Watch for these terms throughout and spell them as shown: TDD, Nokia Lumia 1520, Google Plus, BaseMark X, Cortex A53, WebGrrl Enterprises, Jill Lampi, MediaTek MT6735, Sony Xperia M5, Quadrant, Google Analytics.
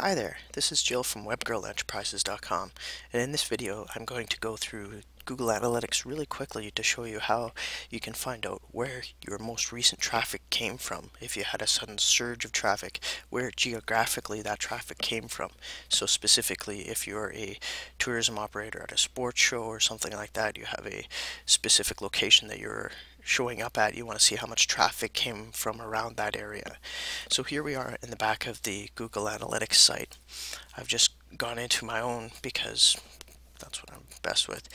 Hi there, this is Jill from WebGrrlEnterprises.com, and in this video I'm going to go through Google Analytics really quickly to show you how you can find out where your most recent traffic came from. If you had a sudden surge of traffic, where geographically that traffic came from. So specifically, if you're a tourism operator at a sports show or something like that, you have a specific location that you're showing up at, you want to see how much traffic came from around that area. So here we are in the back of the Google Analytics site. I've just gone into my own because that's what I'm best with.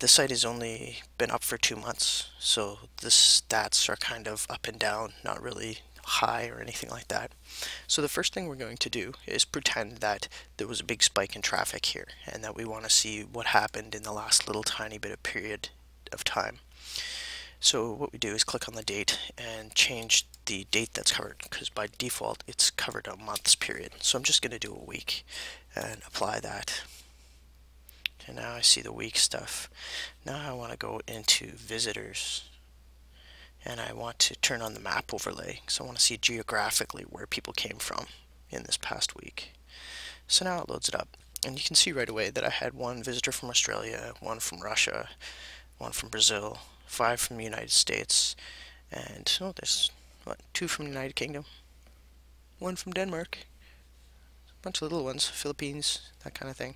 This site has only been up for 2 months, so the stats are kind of up and down, not really high or anything like that. So the first thing we're going to do is pretend that there was a big spike in traffic here and that we want to see what happened in the last little tiny bit of period of time. So what we do is click on the date and change the date that's covered, because by default it's covered a month's period. So I'm just going to do a week and apply that. And now I see the week stuff. Now I want to go into visitors and I want to turn on the map overlay, because I want to see geographically where people came from in this past week. So now it loads it up and you can see right away that I had one visitor from Australia, one from Russia, one from Brazil, 5 from the United States, and oh, there's what, 2 from the United Kingdom, 1 from Denmark, a bunch of little ones, Philippines, that kind of thing.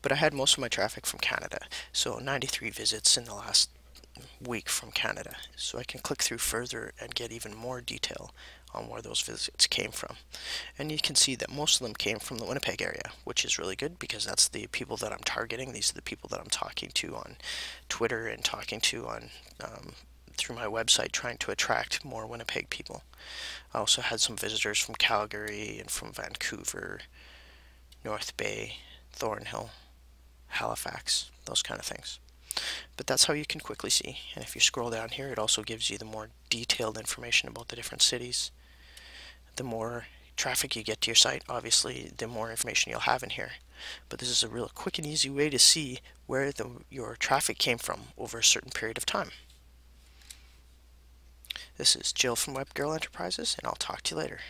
But I had most of my traffic from Canada, so 93 visits in the last week from Canada. So I can click through further and get even more detail on where those visits came from. And you can see that most of them came from the Winnipeg area, which is really good because that's the people that I'm targeting. These are the people that I'm talking to on Twitter and talking to on through my website, trying to attract more Winnipeg people. I also had some visitors from Calgary and from Vancouver, North Bay, Thornhill, Halifax, those kind of things. But that's how you can quickly see, and if you scroll down here it also gives you the more detailed information about the different cities. The more traffic you get to your site, obviously the more information you'll have in here, but this is a real quick and easy way to see where your traffic came from over a certain period of time. This is Jill from WebGrrl Enterprises, and I'll talk to you later.